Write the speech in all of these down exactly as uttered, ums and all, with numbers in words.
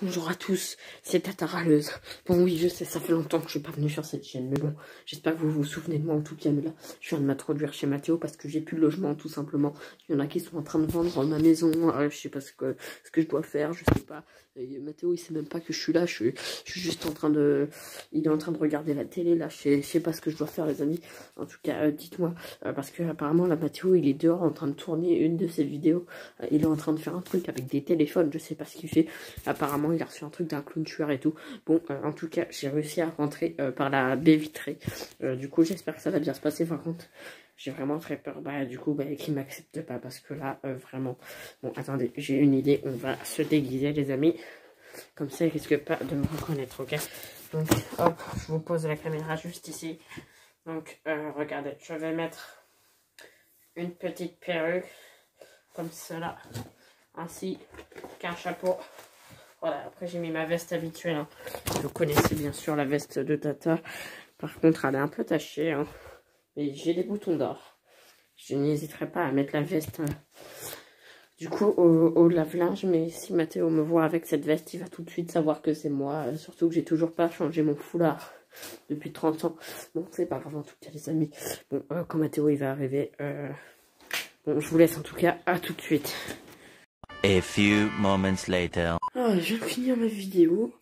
Bonjour à tous, c'est Tata Râleuse. Bon oui, je sais, ça fait longtemps que je suis pas venue sur cette chaîne, mais bon, j'espère que vous vous souvenez de moi en tout cas. Mais là, je viens de m'introduire chez Mattéo parce que j'ai plus de logement tout simplement. Il y en a qui sont en train de vendre ma maison, euh, je sais pas ce que, ce que je dois faire, je sais pas. Et Mattéo, il sait même pas que je suis là, je suis, je suis juste en train de... Il est en train de regarder la télé là, je sais, je sais pas ce que je dois faire les amis. En tout cas, euh, dites-moi, euh, parce que apparemment là, Mattéo, il est dehors en train de tourner une de ses vidéos. Euh, il est en train de faire un truc avec des téléphones, je sais pas ce qu'il fait. Apparemment, il a reçu un truc d'un clown tueur et tout. Bon, euh, en tout cas, j'ai réussi à rentrer euh, par la baie vitrée. Euh, du coup, j'espère que ça va bien se passer. Par contre, j'ai vraiment très peur. Bah, du coup, bah, qu'il m'accepte pas parce que là, euh, vraiment. Bon, attendez, j'ai une idée. On va se déguiser, les amis. Comme ça, il risque pas de me reconnaître, ok? Donc, hop, je vous pose la caméra juste ici. Donc, euh, regardez, je vais mettre une petite perruque comme cela, ainsi qu'un chapeau. Voilà, après j'ai mis ma veste habituelle, hein. Vous connaissez bien sûr la veste de Tata. Par contre, elle est un peu tachée, hein. Mais j'ai des boutons d'or. Je n'hésiterai pas à mettre la veste, euh, du coup, au, au lave-linge. Mais si Mattéo me voit avec cette veste, il va tout de suite savoir que c'est moi. Euh, surtout que j'ai toujours pas changé mon foulard depuis trente ans. Bon, c'est pas grave en tout cas, les amis. Bon, euh, quand Mattéo il va arriver, euh... bon, je vous laisse en tout cas. À tout de suite. A few moments later. Ah, je viens de finir ma vidéo.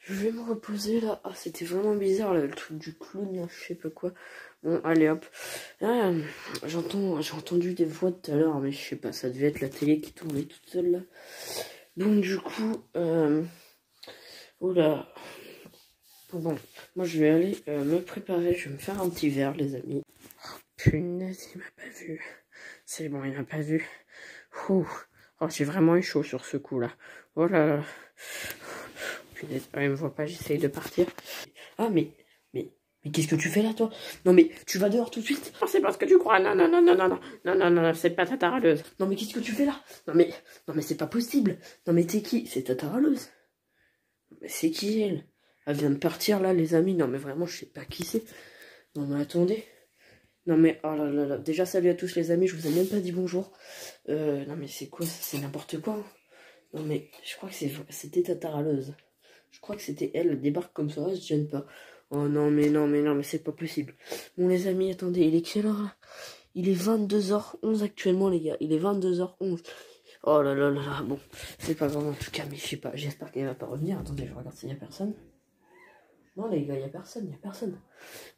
Je vais me reposer là. Ah, c'était vraiment bizarre là, le truc du clown, je sais pas quoi. Bon, allez hop. Ah, j'entends, j'ai entendu des voix tout à l'heure, mais je sais pas, ça devait être la télé qui tournait toute seule là. Donc du coup, euh... oula. Bon, moi je vais aller euh, me préparer. Je vais me faire un petit verre, les amis. Oh, punaise, il m'a pas vu. C'est bon, il m'a pas vu. Ouh. Oh, j'ai vraiment eu chaud sur ce coup là. Oh là là. Punaise, elle me voit pas, j'essaye de partir. Ah mais, mais, mais qu'est-ce que tu fais là toi? Non mais, tu vas dehors tout de suite? Non, c'est parce que tu crois, non, non, non, non, non, non, non, non, non, non, c'est pas Tata Râleuse. Non mais qu'est-ce que tu fais là? Non mais, non mais c'est pas possible. Non mais t'es qui? C'est Tata Râleuse. Mais c'est qui elle? Elle vient de partir là les amis, non mais vraiment je sais pas qui c'est. Non mais attendez. Non mais, oh là là là, déjà salut à tous les amis, je vous ai même pas dit bonjour. Euh, non mais c'est quoi ça, c'est n'importe quoi. Hein. Non mais, je crois que c'était Tata Râleuse. Je crois que c'était elle, elle débarque comme ça, je gêne pas. Oh non mais non mais non mais c'est pas possible. Bon les amis, attendez, il est quelle heure là? Il est vingt-deux heures onze actuellement les gars, il est vingt-deux heures onze. Oh là là là là, bon, c'est pas grave en tout cas, mais je sais pas, j'espère qu'elle va pas revenir. Attendez, je regarde s'il y a personne. Non les gars, il n'y a personne, il n'y a personne.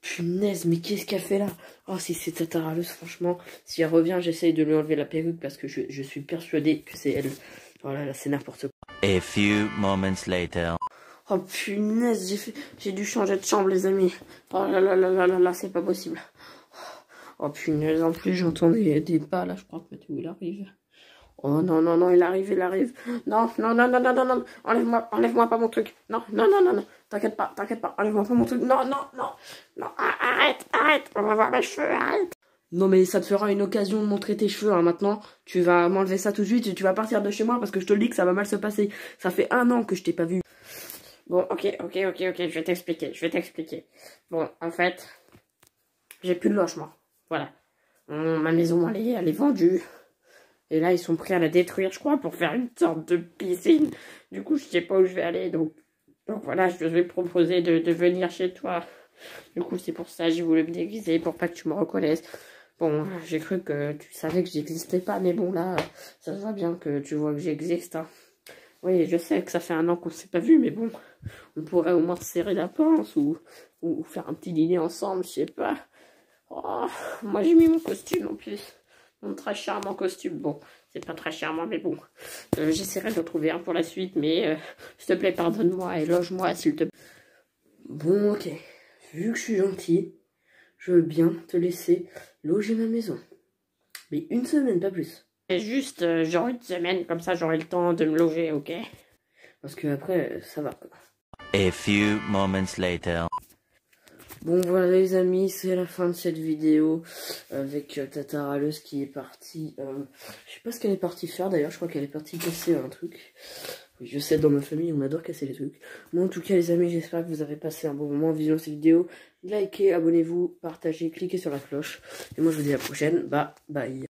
Punaise, mais qu'est-ce qu'elle fait là? Oh, si c'est Tata Râleuse, franchement, si elle revient, j'essaye de lui enlever la perruque parce que je, je suis persuadée que c'est elle. Voilà, oh là, c'est n'importe quoi. A few moments later. Oh punaise, j'ai fait... j'ai dû changer de chambre les amis. Oh là là là là là là, c'est pas possible. Oh punaise, en plus j'entends des, des pas là, je crois que Mattéo il arrive. Oh non, non, non, il arrive, il arrive. Non, non, non, non, non, non, non. Enlève-moi, enlève-moi pas mon truc. Non, non, non, non, non. T'inquiète pas, t'inquiète pas. Enlève-moi pas mon truc. Non, non, non. Non, arrête, arrête. On va voir mes cheveux, arrête. Non, mais ça te fera une occasion de montrer tes cheveux, hein. Maintenant, tu vas m'enlever ça tout de suite et tu vas partir de chez moi parce que je te le dis que ça va mal se passer. Ça fait un an que je t'ai pas vu. Bon, ok, ok, ok, ok. Je vais t'expliquer, je vais t'expliquer. Bon, en fait, j'ai plus de logement. Voilà. Hum, ma maison, elle est, elle est vendue. Et là, ils sont prêts à la détruire, je crois, pour faire une sorte de piscine. Du coup, je sais pas où je vais aller. Donc, donc voilà, je vais proposer de, de venir chez toi. Du coup, c'est pour ça que j'ai voulu me déguiser, pour pas que tu me reconnaisses. Bon, j'ai cru que tu savais que j'existais pas, mais bon, là, ça se voit bien que tu vois que j'existe. Hein. Oui, je sais que ça fait un an qu'on s'est pas vu, mais bon, on pourrait au moins serrer la pince ou, ou faire un petit dîner ensemble, je sais pas. Oh, moi, j'ai mis mon costume en plus. Mon très charmant costume, bon, c'est pas très charmant, mais bon, euh, j'essaierai de trouver un pour la suite, mais euh, s'il te plaît, pardonne-moi et loge-moi, s'il te plaît. Bon, ok, vu que je suis gentil, je veux bien te laisser loger ma maison, mais une semaine, pas plus. Et juste, euh, genre une semaine, comme ça j'aurai le temps de me loger, ok? Parce que après, ça va. A few moments later. Bon voilà les amis, c'est la fin de cette vidéo avec euh, Tata Râleuse qui est partie, euh, je sais pas ce qu'elle est partie faire d'ailleurs, je crois qu'elle est partie casser un truc. Oui, je sais, dans ma famille on adore casser les trucs. Bon en tout cas les amis, j'espère que vous avez passé un bon moment en visionnant cette vidéo. Likez, abonnez-vous, partagez, cliquez sur la cloche. Et moi je vous dis à la prochaine, bye bye.